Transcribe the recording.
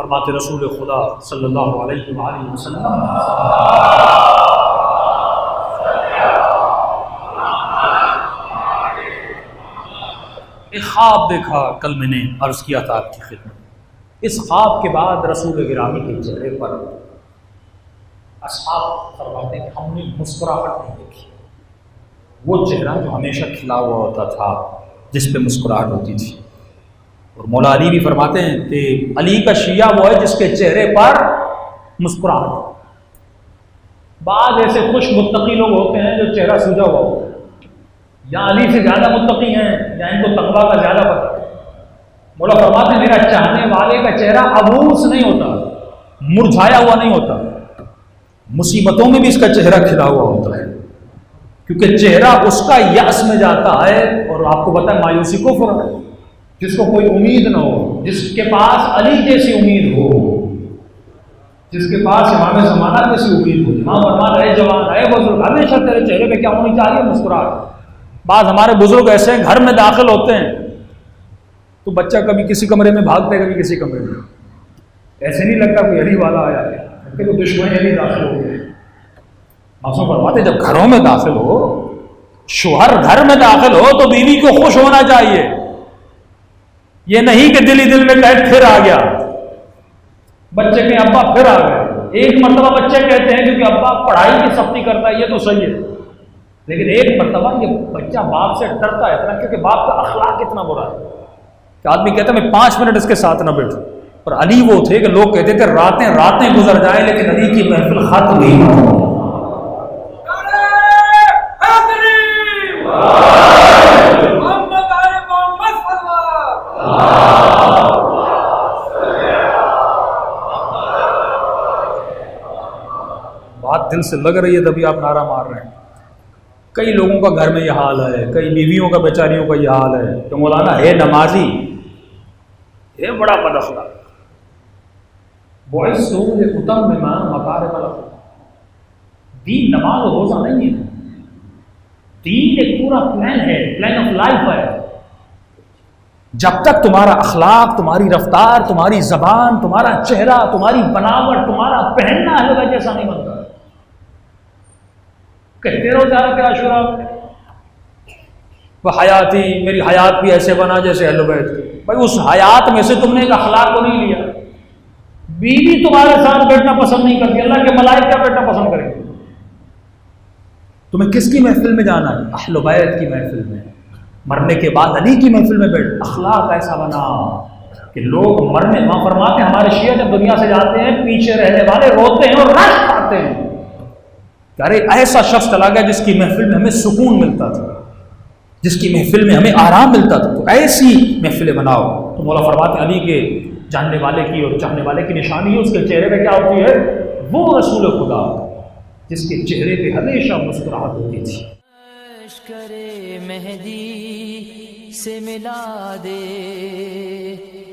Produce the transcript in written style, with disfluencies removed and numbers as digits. फरमाते रसूल खुदा सल्लल्लाहु अलैहि वसल्लम, एक ख्वाब देखा, कल मैंने अर्ज़ किया था आपकी खिदमत। इस ख्वाब के बाद रसूल गिरामी के चेहरे पर असहाब फरमाते हैं हमने मुस्कुराहट नहीं देखी, वो चेहरा जो हमेशा खिला हुआ होता था, जिस पे मुस्कुराहट होती थी। और मौला अली भी फरमाते हैं कि अली का शिया वो है जिसके चेहरे पर मुस्कुराहट। बाद ऐसे खुश मुत्तकी लोग होते हैं जो चेहरा सूझा हुआ होता है, या अली से ज़्यादा मुत्तकी हैं या इनको तकवा का ज़्यादा पता है। मौला फरमाते हैं मेरा चाहने वाले का चेहरा अबूस नहीं होता, मुरझाया हुआ नहीं होता, मुसीबतों में भी इसका चेहरा खिला हुआ होता है, क्योंकि चेहरा उसका यास में जाता है। और आपको पता है मायूसी को फुरा है जिसको कोई उम्मीद ना हो, जिसके पास अली जैसी उम्मीद हो, जिसके पास इमाम ज़माना जैसी उम्मीद हो। इमाम फरमान रहे जवान रहे बुजुर्ग, हमेशा तेरे चेहरे पे क्या होनी चाहिए? मुस्कुराहट। बाद हमारे बुजुर्ग ऐसे हैं घर में दाखिल होते हैं तो बच्चा कभी किसी कमरे में भागते है, कभी किसी कमरे में, ऐसे नहीं लगता कोई अली वाला आया है, कोई दुश्मन अली दाखिल हो गए। मासूम फरमाते जब घरों में दाखिल हो, शोहर घर में दाखिल हो तो बीवी को खुश होना चाहिए, ये नहीं कि दिल ही दिल में कहे फिर आ गया, बच्चे के अब्बा फिर आ गए। एक मरतबा बच्चे कहते हैं क्योंकि अब्बा पढ़ाई की सख्ती करता है, ये तो सही है, लेकिन एक मरतबा ये बच्चा बाप से डरता है इतना, क्योंकि बाप का अखलाक इतना बुरा है कि आदमी कहता है मैं 5 मिनट इसके साथ ना बैठूं। पर अली वो थे कि लोग कहते थे रातें रातें गुजर जाए लेकिन अली की महफिल खत्म नहीं हो। दिल से लग रही है तभी आप नारा मार रहे हैं। कई लोगों का घर में यह हाल है, कई बीवियों का बेचारियों का यह हाल है कि मौलाना है नमाजी, ये बड़ा बदअखला बॉयस उतम मकार दीन नमाज रोजा नहीं है। दीन एक पूरा प्लान है, प्लान ऑफ लाइफ है। जब तक तुम्हारा अखलाक, तुम्हारी रफ्तार, तुम्हारी जबान, तुम्हारा चेहरा, तुम्हारी बनावट, तुम्हारा पहनना अलग जैसा नहीं बनता। कहते रहो ज़्यादा क्या आशुरा वह हयाती, मेरी हयात भी ऐसे बना जैसे अहले बैत की। भाई उस हयात में से तुमने एक अखलाक को नहीं लिया। बीवी तुम्हारे साथ बैठना पसंद नहीं करती, अल्लाह के मलाइका बैठना पसंद करेंगे। तुम्हें किसकी महफिल में जाना है? अहले बैत की महफिल में। मरने के बाद अली की महफिल में बैठ। अखलाक ऐसा बना कि लोग मरने, मां फरमाते हमारे शिया जब दुनिया से जाते हैं पीछे रहने वाले रोते हैं और रश खाते हैं, अरे ऐसा शख्स चला गया जिसकी महफिल में हमें सुकून मिलता था, जिसकी महफिल में हमें आराम मिलता था। तो ऐसी महफिलें बनाओ। तो मौला फरमाते अली के जानने वाले की और चाहने वाले की निशानी उसके चेहरे पर क्या होती है? वो रसूल खुदा जिसके चेहरे पर हमेशा मुस्कुराहट होती थी। करे मेहदी से मिला दे।